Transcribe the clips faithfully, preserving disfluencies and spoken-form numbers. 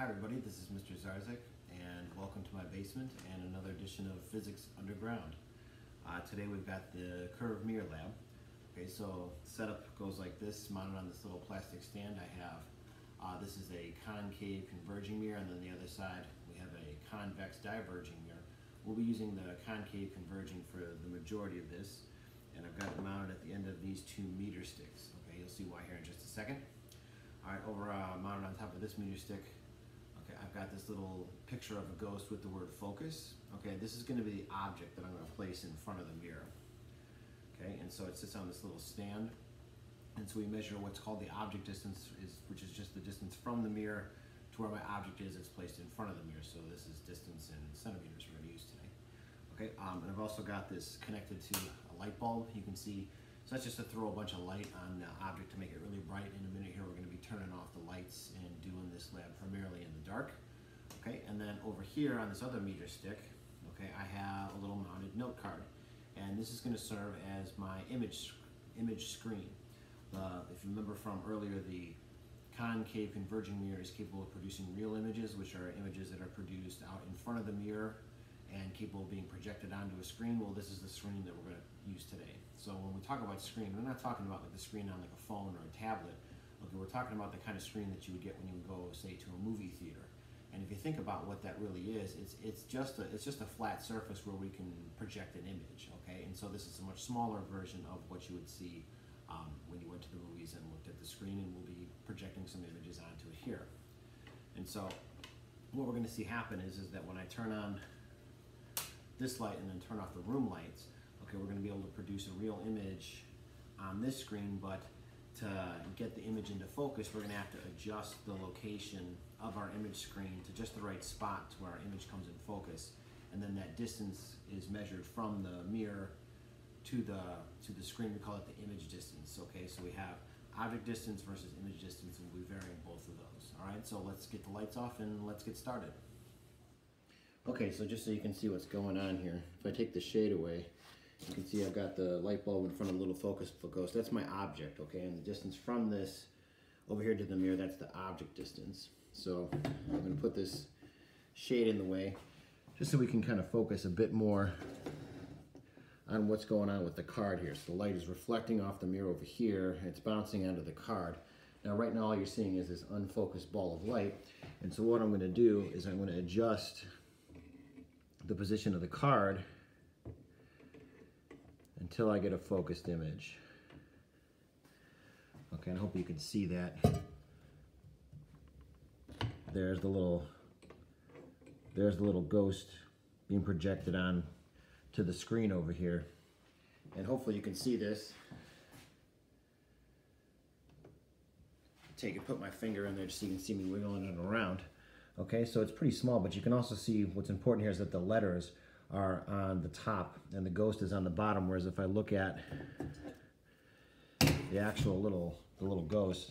Hi everybody, this is Mister Szarzak, and welcome to my basement and another edition of Physics Underground. Uh, today we've got the curved mirror lab. Okay, so setup goes like this, mounted on this little plastic stand I have. Uh, this is a concave converging mirror, and then the other side we have a convex diverging mirror. We'll be using the concave converging for the majority of this, and I've got it mounted at the end of these two meter sticks. Okay, you'll see why here in just a second. All right, over uh, mounted on top of this meter stick, I've got this little picture of a ghost with the word focus. Okay, this is going to be the object that I'm going to place in front of the mirror. Okay, and so it sits on this little stand, and so we measure what's called the object distance, is which is just the distance from the mirror to where my object is. It's placed in front of the mirror, so this is distance in centimeters we're going to use today. Okay, um, and I've also got this connected to a light bulb. You can see, so that's just to throw a bunch of light on the object to make it really bright. In a minute here, we're going to be turning off the lights and doing this lab primarily in the dark. Okay, and then over here on this other meter stick, okay, I have a little mounted note card, and this is going to serve as my image image screen. Uh, if you remember from earlier, the concave converging mirror is capable of producing real images, which are images that are produced out in front of the mirror and capable of being projected onto a screen. Well, this is the screen that we're going to use today. So when we talk about screen, we're not talking about like the screen on like a phone or a tablet. Okay, we're talking about the kind of screen that you would get when you would go, say, to a movie theater. And if you think about what that really is, it's it's just a it's just a flat surface where we can project an image. Okay, and so this is a much smaller version of what you would see um, when you went to the movies and looked at the screen, and we'll be projecting some images onto it here. And so what we're going to see happen is is that when I turn on this light and then turn off the room lights, okay, we're going to be able to produce a real image on this screen, but to get the image into focus, we're going to have to adjust the location of our image screen to just the right spot to where our image comes in focus, and then that distance is measured from the mirror to the to the screen. We call it the image distance. Okay, so we have object distance versus image distance, and we'll be varying both of those. All right, so let's get the lights off and let's get started. Okay, so just so you can see what's going on here, if I take the shade away, you can see I've got the light bulb in front of the little focus ghost. That's my object, okay? And the distance from this over here to the mirror, that's the object distance. So I'm going to put this shade in the way just so we can kind of focus a bit more on what's going on with the card here. So the light is reflecting off the mirror over here. It's bouncing onto the card. Now right now all you're seeing is this unfocused ball of light. And so what I'm going to do is I'm going to adjust the position of the card until I get a focused image. Okay, I hope you can see that. There's the little, there's the little ghost being projected on to the screen over here. And hopefully you can see this. Take and put my finger in there just so you can see me wiggling it around. Okay, so it's pretty small, but you can also see what's important here is that the letters are on the top and the ghost is on the bottom, whereas if I look at the actual little the little ghost,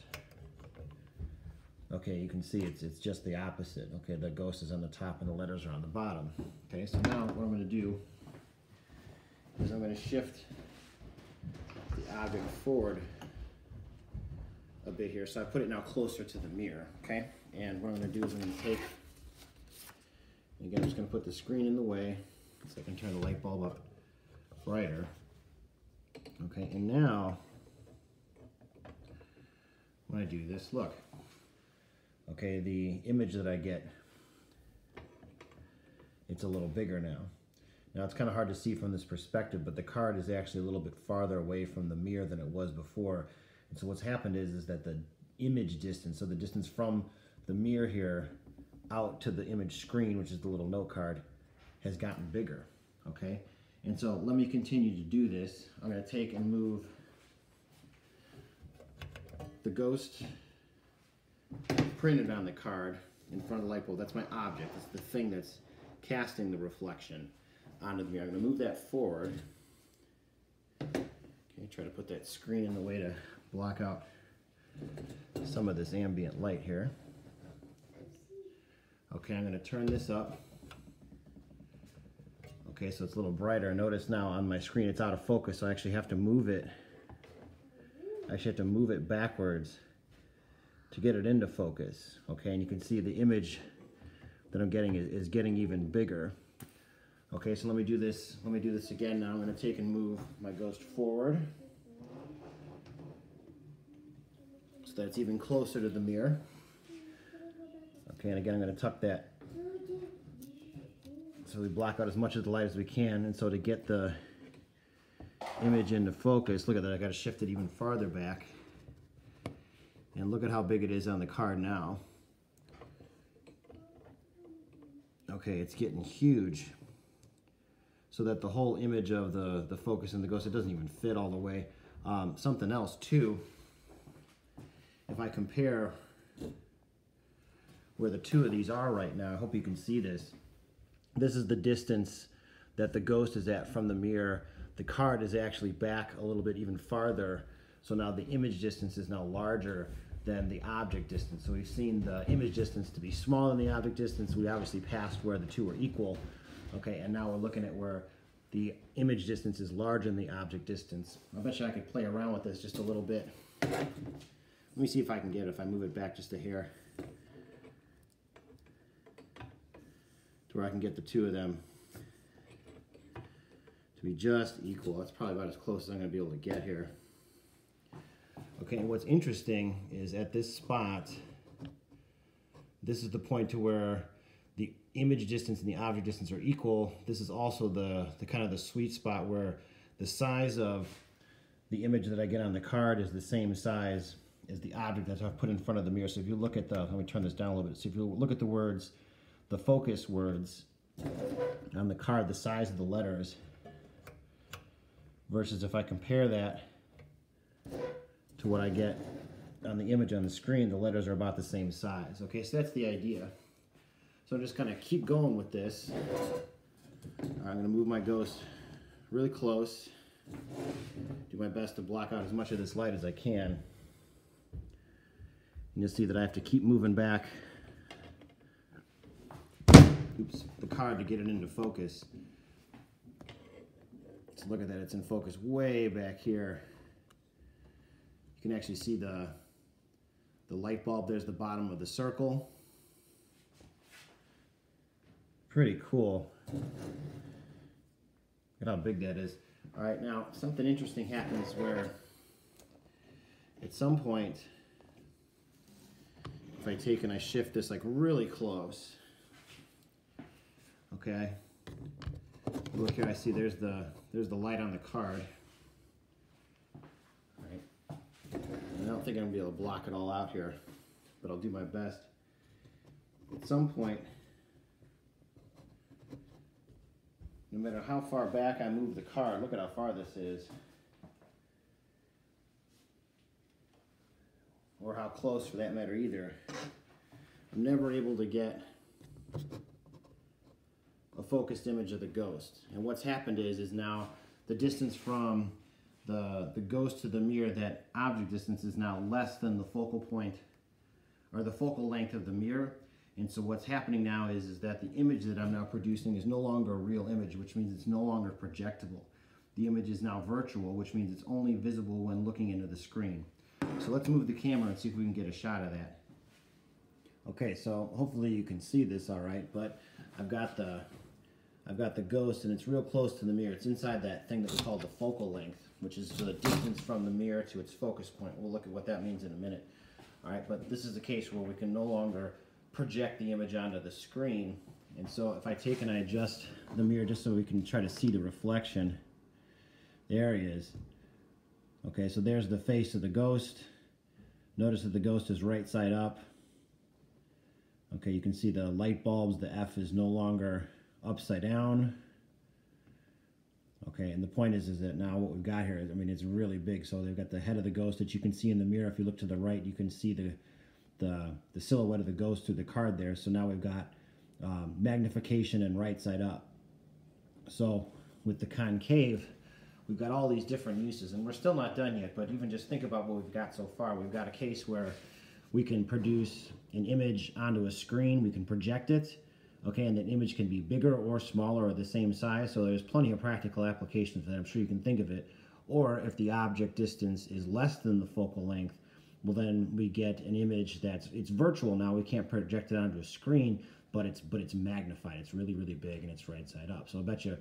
okay, you can see it's it's just the opposite. Okay, the ghost is on the top and the letters are on the bottom. Okay, so now what I'm going to do is I'm going to shift the object forward a bit here, so I put it now closer to the mirror. Okay, and what I'm going to do is I'm going to take, again, I'm just going to put the screen in the way so I can turn the light bulb up brighter. Okay, and now when I do this, look, okay, the image that I get, it's a little bigger now. Now it's kind of hard to see from this perspective, but the card is actually a little bit farther away from the mirror than it was before. And so what's happened is, is that the image distance, so the distance from the mirror here out to the image screen, which is the little note card, has gotten bigger. Okay, and so let me continue to do this. I'm going to take and move the ghost printed on the card in front of the light bulb. That's my object. That's the thing that's casting the reflection onto the mirror. I'm going to move that forward. Okay, try to put that screen in the way to block out some of this ambient light here. Okay, I'm going to turn this up. Okay, so it's a little brighter. Notice now on my screen it's out of focus, so I actually have to move it. I actually have to move it backwards to get it into focus, okay? And you can see the image that I'm getting is, is getting even bigger. Okay, so let me do this, let me do this again now. I'm gonna take and move my ghost forward so that it's even closer to the mirror. Okay, and again, I'm gonna tuck that so we block out as much of the light as we can. And so to get the image into focus, look at that, I gotta shift it even farther back. And look at how big it is on the card now. Okay, it's getting huge. So that the whole image of the, the focus and the ghost, it doesn't even fit all the way. Um, something else too, if I compare where the two of these are right now, I hope you can see this. This is the distance that the ghost is at from the mirror. The card is actually back a little bit even farther. So now the image distance is now larger than the object distance. So we've seen the image distance to be smaller than the object distance. We obviously passed where the two are equal. Okay, and now we're looking at where the image distance is larger than the object distance. I bet you I could play around with this just a little bit. Let me see if I can get it, if I move it back just a hair, to where I can get the two of them to be just equal. That's probably about as close as I'm gonna be able to get here. Okay, and what's interesting is at this spot, this is the point to where the image distance and the object distance are equal. This is also the, the kind of the sweet spot where the size of the image that I get on the card is the same size as the object that I've put in front of the mirror. So if you look at the, let me turn this down a little bit. So if you look at the words, the focus words on the card, the size of the letters, versus if I compare that to what I get on the image on the screen, the letters are about the same size. Okay, so that's the idea. So I'm just gonna keep going with this. All right, I'm gonna move my ghost really close. Do my best to block out as much of this light as I can. And you'll see that I have to keep moving back, oops, the card to get it into focus. So look at that, it's in focus way back here. You can actually see the, the light bulb. There's the bottom of the circle. Pretty cool. Look how big that is. All right, now something interesting happens where at some point, if I take and I shift this like really close, okay, look here, I see there's the, there's the light on the card. I don't think I'm gonna be able to block it all out here, but I'll do my best. At some point, no matter how far back I move the card, look at how far this is, or how close for that matter either, I'm never able to get a focused image of the ghost. And what's happened is, is now the distance from The, the ghost to the mirror, that object distance is now less than the focal point or the focal length of the mirror. And so what's happening now is, is that the image that I'm now producing is no longer a real image, which means it's no longer projectable. The image is now virtual, which means it's only visible when looking into the screen. So let's move the camera and see if we can get a shot of that. Okay, so hopefully you can see this all right, but I've got the I've got the ghost and it's real close to the mirror. It's inside that thing that we call the focal length, which is the distance from the mirror to its focus point. We'll look at what that means in a minute. All right, but this is a case where we can no longer project the image onto the screen. And so if I take and I adjust the mirror just so we can try to see the reflection, there he is. Okay, so there's the face of the ghost. Notice that the ghost is right side up. Okay, you can see the light bulbs, the F is no longer upside down. Okay, and the point is, is that now what we've got here, I mean, it's really big. So they've got the head of the ghost that you can see in the mirror. If you look to the right, you can see the the, the silhouette of the ghost through the card there. So now we've got um, magnification and right side up. So with the concave, we've got all these different uses, and we're still not done yet, but even just think about what we've got so far. We've got a case where we can produce an image onto a screen, we can project it. Okay, and that image can be bigger or smaller or the same size, so there's plenty of practical applications that I'm sure you can think of it. Or if the object distance is less than the focal length, well, then we get an image that's, it's virtual now, we can't project it onto a screen, but it's but it's magnified, it's really, really big, and it's right side up. So I bet you,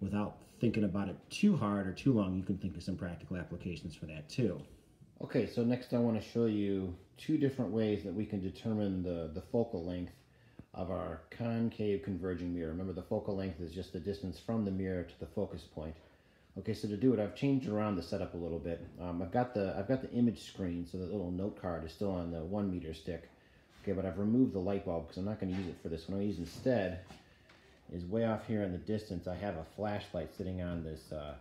without thinking about it too hard or too long, you can think of some practical applications for that too. Okay, so next I want to show you two different ways that we can determine the, the focal length of our concave converging mirror. Remember, the focal length is just the distance from the mirror to the focus point. Okay, so to do it, I've changed around the setup a little bit. Um, I've got the I've got the image screen, so the little note card is still on the one meter stick. Okay, but I've removed the light bulb because I'm not going to use it for this. What I use instead is way off here in the distance. I have a flashlight sitting on this uh,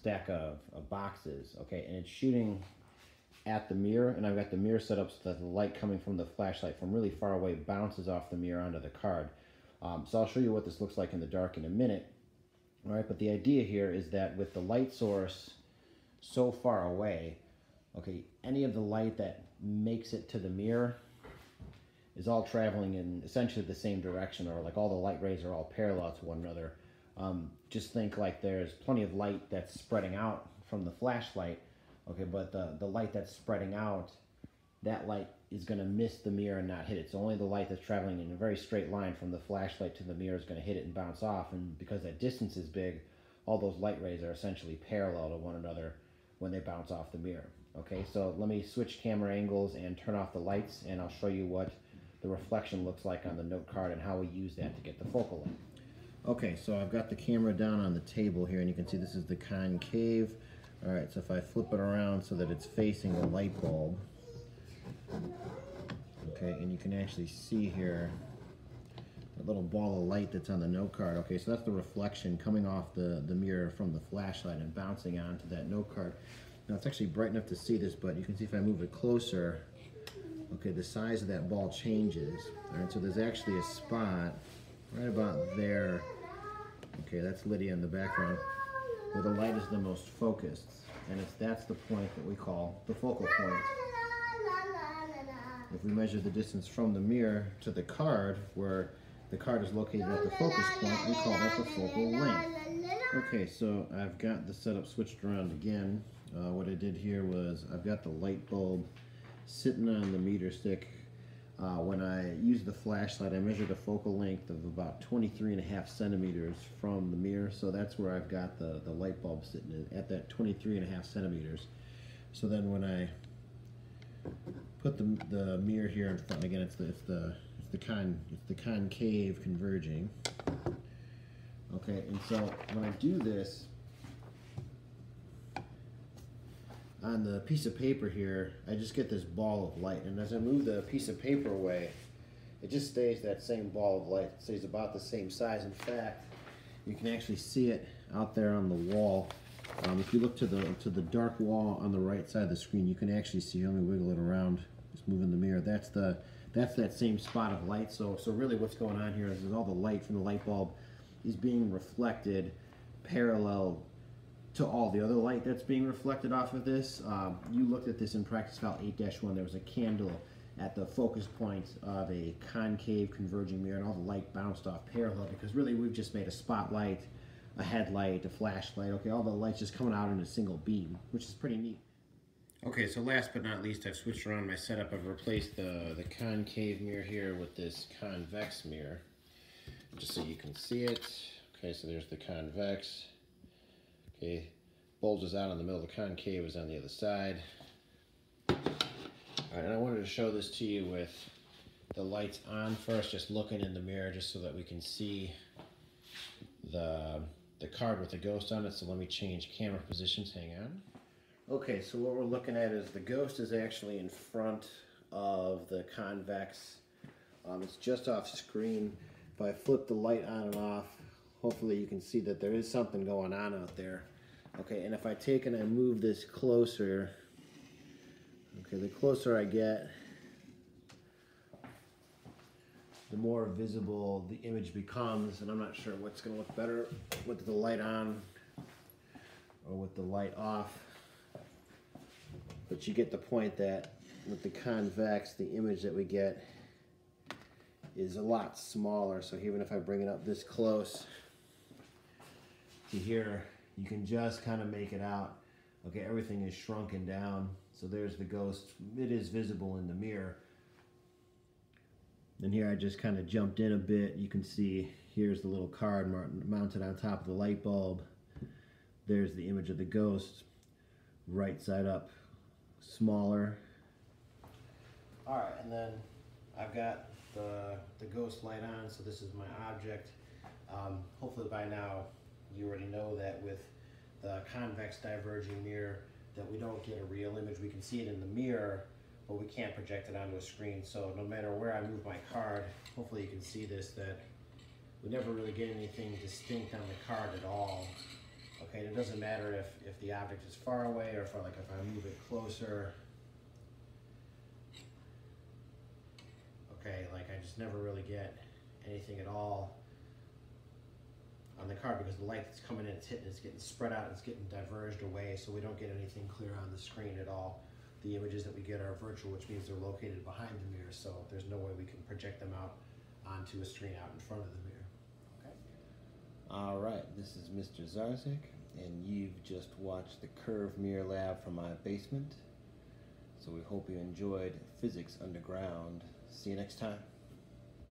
stack of, of boxes. Okay, and it's shooting at the mirror, and I've got the mirror set up so that the light coming from the flashlight from really far away bounces off the mirror onto the card. Um, so I'll show you what this looks like in the dark in a minute. All right, but the idea here is that with the light source so far away, okay, any of the light that makes it to the mirror is all traveling in essentially the same direction, or like all the light rays are all parallel to one another. Um, just think like there's plenty of light that's spreading out from the flashlight, okay, but the, the light that's spreading out, that light is gonna miss the mirror and not hit it. So only the light that's traveling in a very straight line from the flashlight to the mirror is gonna hit it and bounce off, and because that distance is big, all those light rays are essentially parallel to one another when they bounce off the mirror. Okay, so let me switch camera angles and turn off the lights, and I'll show you what the reflection looks like on the note card and how we use that to get the focal length. Okay, so I've got the camera down on the table here, and you can see this is the concave. All right, so if I flip it around so that it's facing the light bulb, okay, and you can actually see here that little ball of light that's on the note card. Okay, so that's the reflection coming off the, the mirror from the flashlight and bouncing onto that note card. Now, it's actually bright enough to see this, but you can see if I move it closer, okay, the size of that ball changes. All right, so there's actually a spot right about there. Okay, that's Lydia in the background, where the light is the most focused, and it's that's the point that we call the focal point. If we measure the distance from the mirror to the card, where the card is located at the focus point, we call that the focal length. Okay, so I've got the setup switched around again. Uh, what I did here was I've got the light bulb sitting on the meter stick. Uh, when I used the flashlight, I measured a focal length of about twenty-three and a half centimeters from the mirror. So that's where I've got the, the light bulb sitting at, that twenty-three and a half centimeters. So then when I put the, the mirror here in front, again, it's the, it's the, it's the, con, it's the concave converging. Okay, and so when I do this, on the piece of paper here, I just get this ball of light, and as I move the piece of paper away, it just stays that same ball of light. It stays about the same size. In fact, you can actually see it out there on the wall. Um, if you look to the to the dark wall on the right side of the screen, you can actually see. Let me wiggle it around. Just moving the mirror. That's the that's that same spot of light. So so really, what's going on here is, is all the light from the light bulb is being reflected parallel to all the other light that's being reflected off of this. Um, you looked at this in practice file eight dash one. There was a candle at the focus point of a concave converging mirror, and all the light bounced off parallel, because really we've just made a spotlight, a headlight, a flashlight, okay, all the light's just coming out in a single beam, which is pretty neat. Okay, so last but not least, I've switched around my setup. I've replaced the, the concave mirror here with this convex mirror, just so you can see it. Okay, so there's the convex. Okay, bulges out in the middle, the concave is on the other side. All right, and I wanted to show this to you with the lights on first, just looking in the mirror, just so that we can see the, the card with the ghost on it. So let me change camera positions, hang on. Okay, so what we're looking at is the ghost is actually in front of the convex. Um, it's just off screen. If I flip the light on and off, hopefully you can see that there is something going on out there. Okay, and if I take and I move this closer, okay, the closer I get, the more visible the image becomes, and I'm not sure what's gonna look better with the light on or with the light off, but you get the point that with the convex, the image that we get is a lot smaller. So even if I bring it up this close, here you can just kind of make it out. Okay, everything is shrunken down, so So there's the ghost. It is visible in the mirror. And here I just kind of jumped in a bit. You can see here's the little card mounted on top of the light bulb. There's the image of the ghost, right side up, smaller. All right, and then I've got the, the ghost light on, so this is my object. Um, hopefully by now you already know that with the convex diverging mirror that we don't get a real image. We can see it in the mirror, but we can't project it onto a screen. So no matter where I move my card, hopefully you can see this, that we never really get anything distinct on the card at all. Okay, and it doesn't matter if, if the object is far away or if I, like, if I move it closer. Okay, like I just never really get anything at all on the card because the light that's coming in, it's hitting, it's getting spread out, it's getting diverged away, so we don't get anything clear on the screen at all. The images that we get are virtual, which means they're located behind the mirror, so there's no way we can project them out onto a screen out in front of the mirror. All right, this is Mister Szarzak, and you've just watched the Curve Mirror Lab from my basement. So we hope you enjoyed Physics Underground. See you next time.